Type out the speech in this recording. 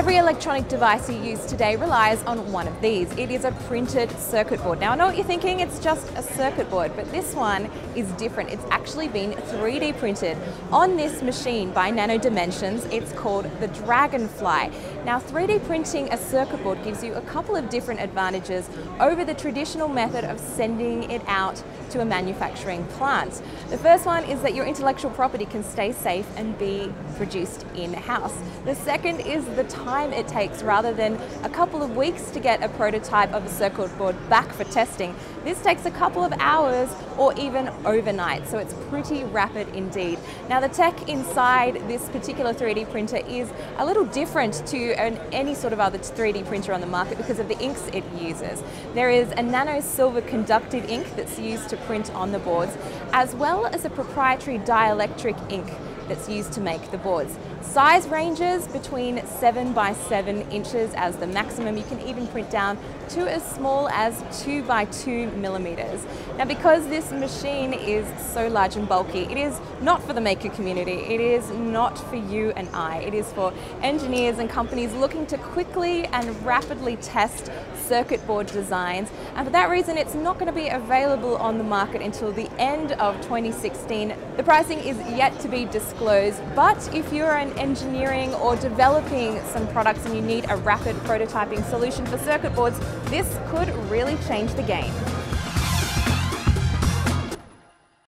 Every electronic device you use today relies on one of these. It is a printed circuit board. Now I know what you're thinking, it's just a circuit board, but this one is different. It's actually been 3D printed on this machine by Nano Dimensions. It's called the Dragonfly. Now 3D printing a circuit board gives you a couple of different advantages over the traditional method of sending it out to a manufacturing plant. The first one is that your intellectual property can stay safe and be produced in-house. The second is the time it takes. Rather than a couple of weeks to get a prototype of a circuit board back for testing, this takes a couple of hours or even overnight, so it's pretty rapid indeed. Now the tech inside this particular 3D printer is a little different to any sort of other 3D printer on the market because of the inks it uses. There is a nano silver conductive ink that's used to print on the boards, as well as a proprietary dielectric ink that's used to make the boards. Size ranges between 7 by 7 inches as the maximum. You can even print down to as small as 2 by 2 millimeters. Now, because this machine is so large and bulky, it is not for the maker community. It is not for you and I. It is for engineers and companies looking to quickly and rapidly test circuit board designs. And for that reason, it's not going to be available on the market until the end of 2016. The pricing is yet to be disclosed, but if you're an engineering or developing some products and you need a rapid prototyping solution for circuit boards, this could really change the game.